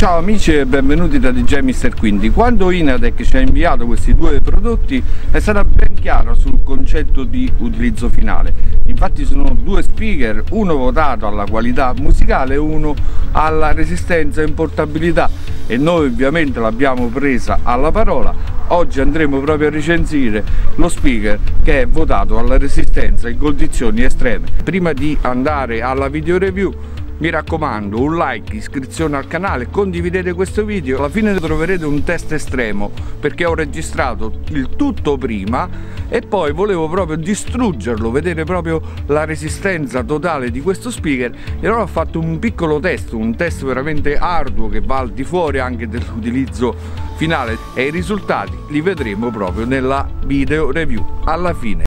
Ciao amici e benvenuti da DJ Mister Quindi. Quando Inateck ci ha inviato questi due prodotti è stata ben chiara sul concetto di utilizzo finale. Infatti sono due speaker, uno votato alla qualità musicale e uno alla resistenza e importabilità, e noi ovviamente l'abbiamo presa alla parola. Oggi andremo proprio a recensire lo speaker che è votato alla resistenza in condizioni estreme. Prima di andare alla video review, mi raccomando, un like, iscrizione al canale, condividete questo video. Alla fine troverete un test estremo, perché ho registrato il tutto prima e poi volevo proprio distruggerlo, vedere proprio la resistenza totale di questo speaker, e allora ho fatto un piccolo test, un test veramente arduo che va al di fuori anche dell'utilizzo finale, e i risultati li vedremo proprio nella video review alla fine.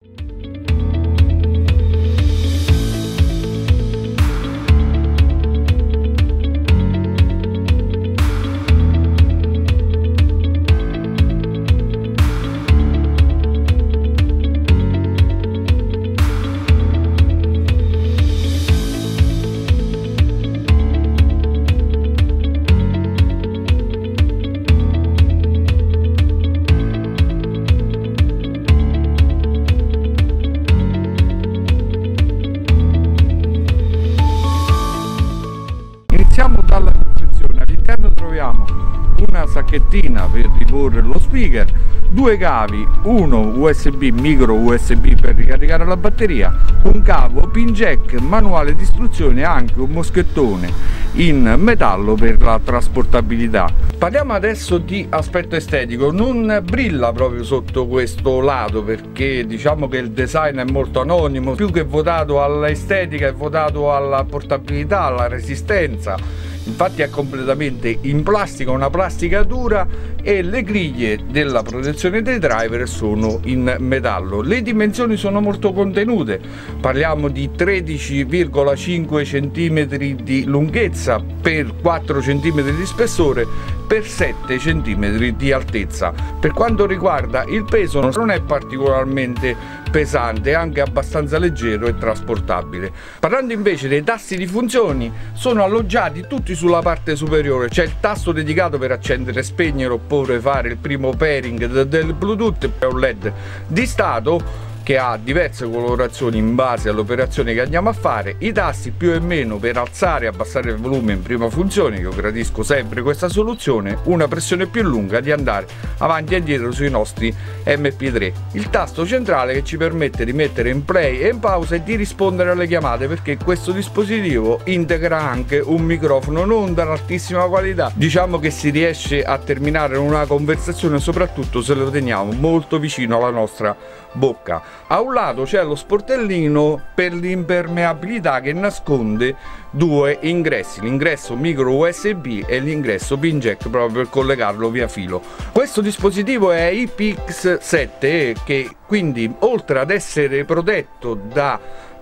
Una sacchettina per riporre lo speaker, due cavi, uno USB micro USB per ricaricare la batteria, un cavo pin jack, manuale di istruzione e anche un moschettone in metallo per la trasportabilità. Parliamo adesso di aspetto estetico. Non brilla proprio sotto questo lato, perché diciamo che il design è molto anonimo. Più che votato all'estetica è votato alla portabilità, alla resistenza. Infatti è completamente in plastica, una plastica dura, e le griglie della protezione dei driver sono in metallo. Le dimensioni sono molto contenute, parliamo di 13,5 cm di lunghezza per 4 cm di spessore per 7 cm di altezza. Per quanto riguarda il peso, non è particolarmente pesante, è anche abbastanza leggero e trasportabile. Parlando invece dei tasti di funzioni, sono alloggiati tutti sulla parte superiore. C'è il tasto dedicato per accendere e spegnere oppure fare il primo pairing del Bluetooth. È un LED di stato che ha diverse colorazioni in base all'operazione che andiamo a fare. I tasti più e meno per alzare e abbassare il volume in prima funzione, io gradisco sempre questa soluzione, una pressione più lunga di andare avanti e indietro sui nostri MP3. Il tasto centrale che ci permette di mettere in play e in pausa e di rispondere alle chiamate, perché questo dispositivo integra anche un microfono non dall'altissima qualità. Diciamo che si riesce a terminare una conversazione soprattutto se lo teniamo molto vicino alla nostra bocca. A un lato c'è lo sportellino per l'impermeabilità che nasconde due ingressi, l'ingresso micro USB e l'ingresso pin jack, proprio per collegarlo via filo. Questo dispositivo è IPX7, che quindi oltre ad essere protetto da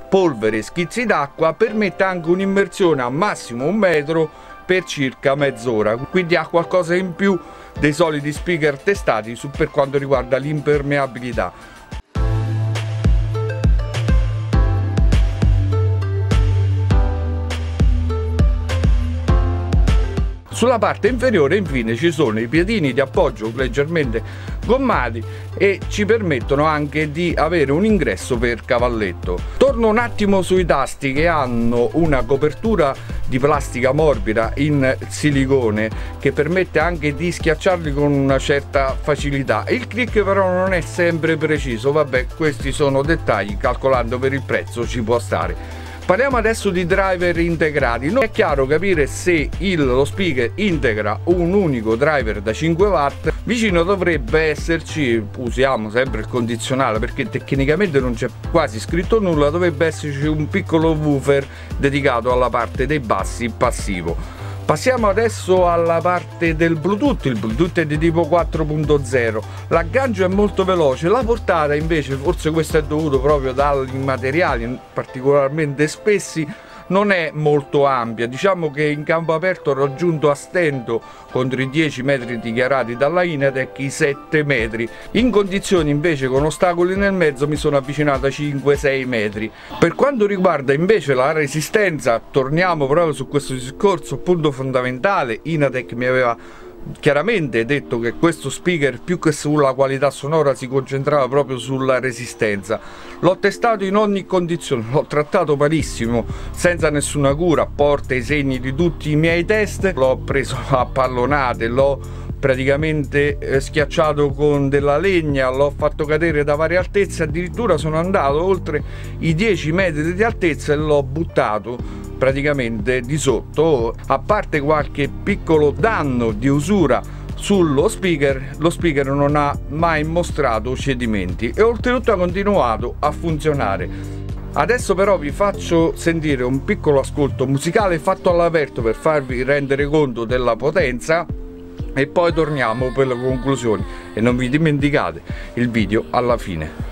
polvere e schizzi d'acqua permette anche un'immersione a massimo 1 metro per circa mezz'ora, quindi ha qualcosa in più dei soliti speaker testati per quanto riguarda l'impermeabilità. Sulla parte inferiore infine ci sono i piedini di appoggio leggermente gommati e ci permettono anche di avere un ingresso per cavalletto. Torno un attimo sui tasti, che hanno una copertura di plastica morbida in silicone che permette anche di schiacciarli con una certa facilità. Il click però non è sempre preciso, vabbè, questi sono dettagli, calcolando per il prezzo ci può stare. Parliamo adesso di driver integrati. Non è chiaro capire se lo speaker integra un unico driver da 5 watt. Vicino dovrebbe esserci, usiamo sempre il condizionale perché tecnicamente non c'è quasi scritto nulla, dovrebbe esserci un piccolo woofer dedicato alla parte dei bassi passivo. Passiamo adesso alla parte del Bluetooth. Il Bluetooth è di tipo 4.0, l'aggancio è molto veloce, la portata invece, forse questo è dovuto proprio dai materiali particolarmente spessi, non è molto ampia, diciamo che in campo aperto ha raggiunto a stento, contro i 10 metri dichiarati dalla Inateck, i 7 metri. In condizioni invece con ostacoli nel mezzo mi sono avvicinato a 5-6 metri. Per quanto riguarda invece la resistenza, torniamo proprio su questo discorso, punto fondamentale. Inateck mi aveva chiaramente detto che questo speaker più che sulla qualità sonora si concentrava proprio sulla resistenza. L'ho testato in ogni condizione, l'ho trattato malissimo, senza nessuna cura, porta i segni di tutti i miei test, l'ho preso a pallonate, l'ho praticamente schiacciato con della legna, l'ho fatto cadere da varie altezze, addirittura sono andato oltre i 10 metri di altezza e l'ho buttato praticamente di sotto. A parte qualche piccolo danno di usura sullo speaker, lo speaker non ha mai mostrato cedimenti e oltretutto ha continuato a funzionare. Adesso però vi faccio sentire un piccolo ascolto musicale fatto all'aperto per farvi rendere conto della potenza e poi torniamo per le conclusioni, e non vi dimenticate il video alla fine.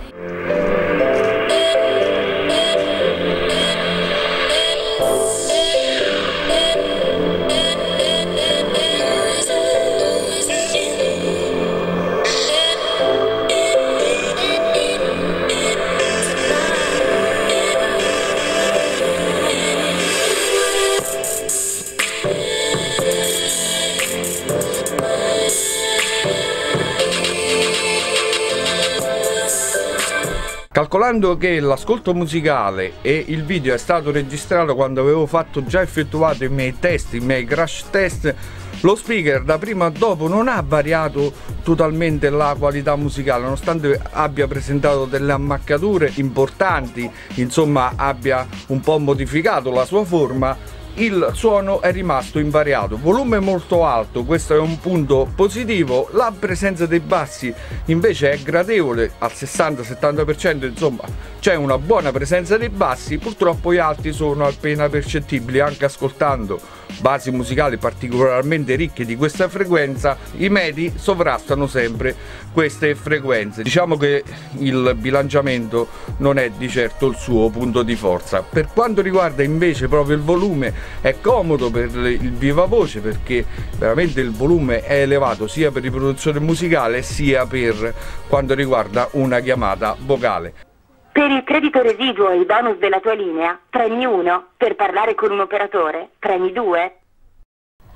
Calcolando che l'ascolto musicale e il video è stato registrato quando avevo fatto già effettuato i miei test, i miei crash test, lo speaker da prima a dopo non ha variato totalmente la qualità musicale, nonostante abbia presentato delle ammaccature importanti, insomma abbia un po' modificato la sua forma, il suono è rimasto invariato. Volume molto alto, questo è un punto positivo. La presenza dei bassi invece è gradevole, al 60-70%, insomma c'è una buona presenza dei bassi. Purtroppo gli alti sono appena percettibili, anche ascoltando basi musicali particolarmente ricche di questa frequenza, i medi sovrastano sempre queste frequenze. Diciamo che il bilanciamento non è di certo il suo punto di forza. Per quanto riguarda invece proprio il volume, è comodo per il viva voce, perché veramente il volume è elevato sia per riproduzione musicale sia per quanto riguarda una chiamata vocale. Per il credito residuo e i bonus della tua linea, premi 1. Per parlare con un operatore, premi 2.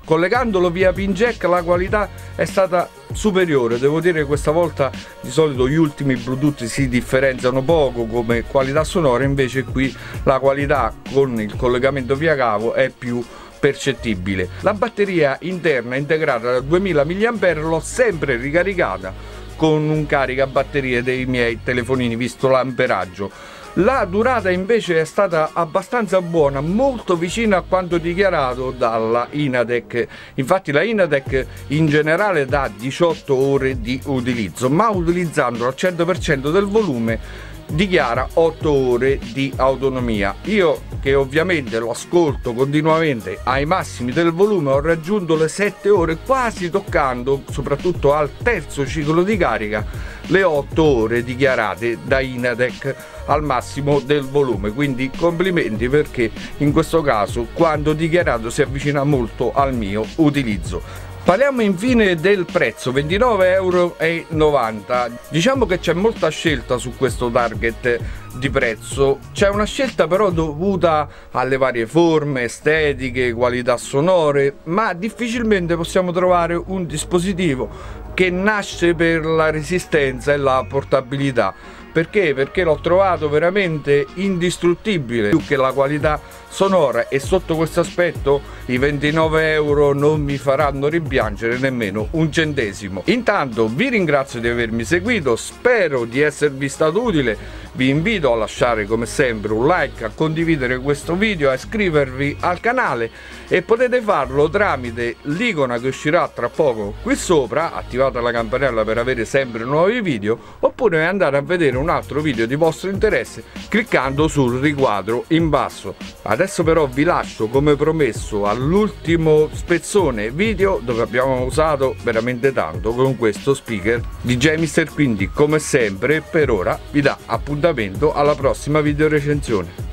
Collegandolo via pin jack la qualità è stata superiore, devo dire questa volta. Di solito gli ultimi Bluetooth si differenziano poco come qualità sonora, invece qui la qualità con il collegamento via cavo è più percettibile. La batteria interna integrata da 2000 mAh l'ho sempre ricaricata con un caricabatterie dei miei telefonini, visto l'amperaggio. La durata invece è stata abbastanza buona, molto vicina a quanto dichiarato dalla Inateck. Infatti la Inateck in generale dà 18 ore di utilizzo, ma utilizzando al 100% del volume dichiara 8 ore di autonomia. Io, che ovviamente lo ascolto continuamente ai massimi del volume, ho raggiunto le 7 ore, quasi toccando, soprattutto al terzo ciclo di carica, le 8 ore dichiarate da Inateck al massimo del volume. Quindi complimenti, perché in questo caso quando dichiarato si avvicina molto al mio utilizzo. Parliamo infine del prezzo, 29,90 €. Diciamo che c'è molta scelta su questo target di prezzo, c'è una scelta però dovuta alle varie forme, estetiche, qualità sonore, ma difficilmente possiamo trovare un dispositivo che nasce per la resistenza e la portabilità. Perché? Perché l'ho trovato veramente indistruttibile, più che la qualità sonora, e sotto questo aspetto i 29 € non mi faranno rimpiangere nemmeno un centesimo. Intanto vi ringrazio di avermi seguito, spero di esservi stato utile, vi invito a lasciare come sempre un like, a condividere questo video, a iscrivervi al canale, e potete farlo tramite l'icona che uscirà tra poco qui sopra, attivate la campanella per avere sempre nuovi video, oppure andare a vedere un altro video di vostro interesse cliccando sul riquadro in basso. Adesso però vi lascio come promesso all'ultimo spezzone video dove abbiamo usato veramente tanto con questo speaker DJ Mister Quindi. Come sempre per ora vi dà appuntamento alla prossima video recensione.